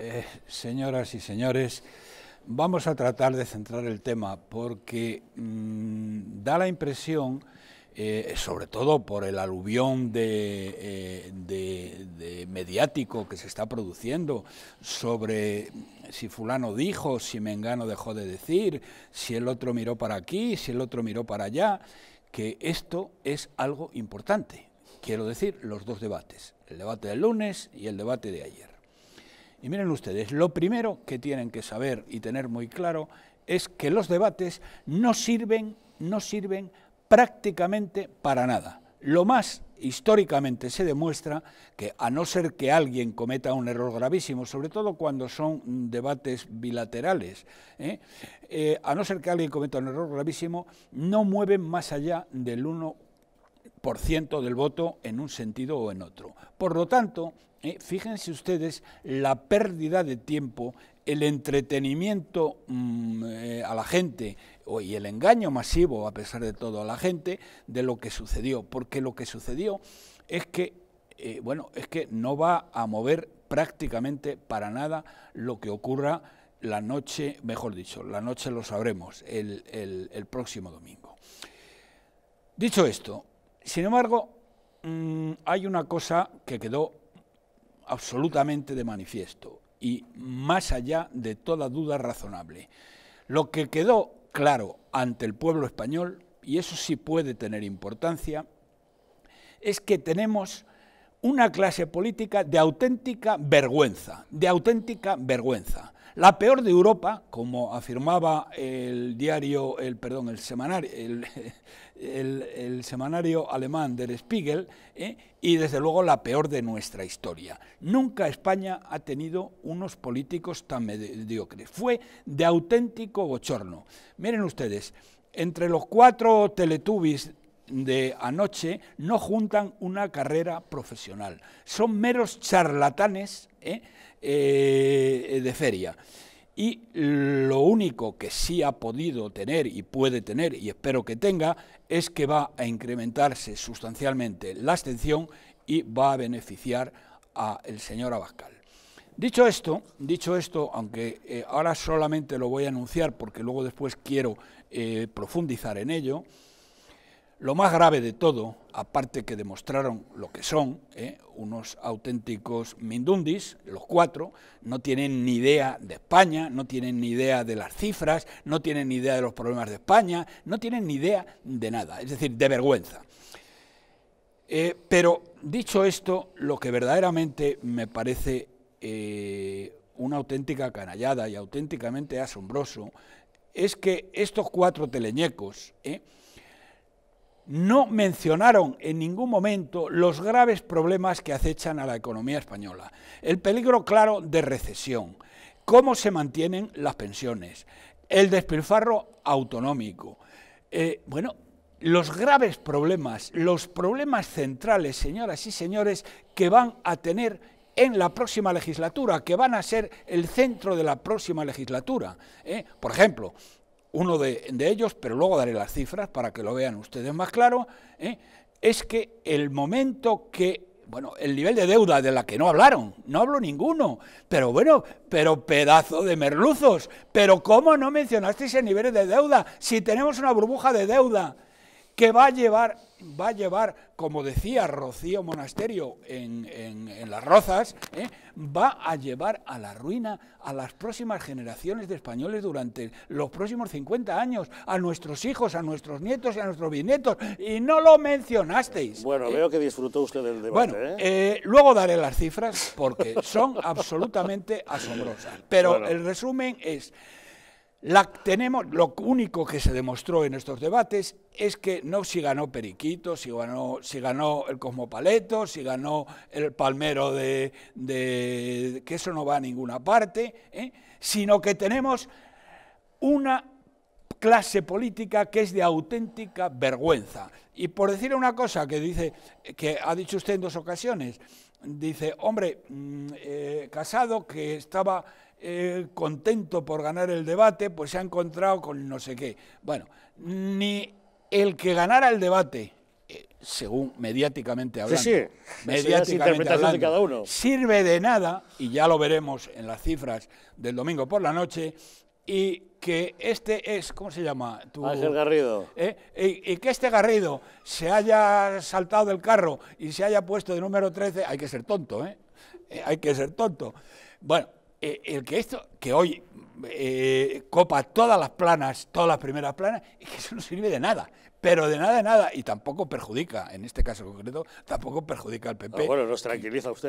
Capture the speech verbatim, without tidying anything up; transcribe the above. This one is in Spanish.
Eh, señoras y señores, vamos a tratar de centrar el tema porque mmm, da la impresión, eh, sobre todo por el aluvión de, eh, de, de mediático que se está produciendo sobre si fulano dijo, si mengano dejó de decir, si el otro miró para aquí, si el otro miró para allá, que esto es algo importante. Quiero decir, los dos debates, el debate del lunes y el debate de ayer. Y miren ustedes, lo primero que tienen que saber y tener muy claro es que los debates no sirven, no sirven prácticamente para nada. Lo más históricamente se demuestra que, a no ser que alguien cometa un error gravísimo, sobre todo cuando son debates bilaterales, ¿eh? Eh, a no ser que alguien cometa un error gravísimo, no mueven más allá del uno por ciento del voto en un sentido o en otro. Por lo tanto, eh, fíjense ustedes la pérdida de tiempo, el entretenimiento mmm, eh, a la gente y el engaño masivo, a pesar de todo, a la gente de lo que sucedió, porque lo que sucedió es que, eh, bueno, es que no va a mover prácticamente para nada lo que ocurra la noche, mejor dicho, la noche lo sabremos, el, el, el próximo domingo. Dicho esto, sin embargo, mmm, hay una cosa que quedó absolutamente de manifiesto y más allá de toda duda razonable. Lo que quedó claro ante el pueblo español, y eso sí puede tener importancia, es que tenemos una clase política de auténtica vergüenza, de auténtica vergüenza. La peor de Europa, como afirmaba el diario, el perdón, el semanario, el, el, el semanario alemán del Spiegel, ¿eh? Y desde luego la peor de nuestra historia. Nunca España ha tenido unos políticos tan mediocres. Fue de auténtico bochorno. Miren ustedes, entre los cuatro Teletubbies de anoche no juntan una carrera profesional. Son meros charlatanes, ¿eh? Eh, de feria. Y lo único que sí ha podido tener y puede tener, y espero que tenga, es que va a incrementarse sustancialmente la abstención y va a beneficiar al señor Abascal. Dicho esto, dicho esto, aunque eh, ahora solamente lo voy a anunciar porque luego después quiero eh, profundizar en ello, lo más grave de todo, aparte que demostraron lo que son, ¿eh? unos auténticos mindundis, los cuatro, no tienen ni idea de España, no tienen ni idea de las cifras, no tienen ni idea de los problemas de España, no tienen ni idea de nada, es decir, de vergüenza. Eh, pero dicho esto, lo que verdaderamente me parece eh, una auténtica canallada y auténticamente asombroso es que estos cuatro teleñecos, ¿eh? no mencionaron en ningún momento los graves problemas que acechan a la economía española. El peligro claro de recesión, cómo se mantienen las pensiones, el despilfarro autonómico. Eh, bueno, los graves problemas, los problemas centrales, señoras y señores, que van a tener en la próxima legislatura, que van a ser el centro de la próxima legislatura. ¿eh? Por ejemplo, uno de, de ellos, pero luego daré las cifras para que lo vean ustedes más claro, ¿eh? es que el momento que, bueno, el nivel de deuda de la que no hablaron, no habló ninguno, pero bueno, pero pedazo de merluzos, pero ¿cómo no mencionasteis el nivel de deuda? Si tenemos una burbuja de deuda que va a llevar, va a llevar, como decía Rocío Monasterio en, en, en Las Rozas, ¿eh? va a llevar a la ruina a las próximas generaciones de españoles durante los próximos cincuenta años, a nuestros hijos, a nuestros nietos y a nuestros bisnietos, y no lo mencionasteis. Bueno, eh, veo que disfrutó usted del debate. Bueno, ¿eh? Eh, luego daré las cifras porque son absolutamente asombrosas, pero bueno, el resumen es... La tenemos, lo único que se demostró en estos debates es que no si ganó Periquito, si ganó, si ganó el Cosmopaleto, si ganó el Palmero de, de que eso no va a ninguna parte, ¿eh? sino que tenemos una clase política que es de auténtica vergüenza. Y por decir una cosa que dice, que ha dicho usted en dos ocasiones, dice, hombre, eh, Casado, que estaba eh, contento por ganar el debate, pues se ha encontrado con no sé qué. Bueno, ni el que ganara el debate eh, según mediáticamente hablando, sí, sí. mediáticamente hablando de cada uno. Sirve de nada, y ya lo veremos en las cifras del domingo por la noche, y que este es, ¿cómo se llama? Tu, Ángel Garrido. Eh, y, y que este Garrido se haya saltado del carro y se haya puesto de número trece, hay que ser tonto, ¿eh? eh hay que ser tonto. Bueno, eh, el que esto, que hoy eh, copa todas las planas, todas las primeras planas, es que eso no sirve de nada. Pero de nada, de nada, y tampoco perjudica, en este caso concreto, tampoco perjudica al P P. Ah, bueno, nos tranquiliza usted.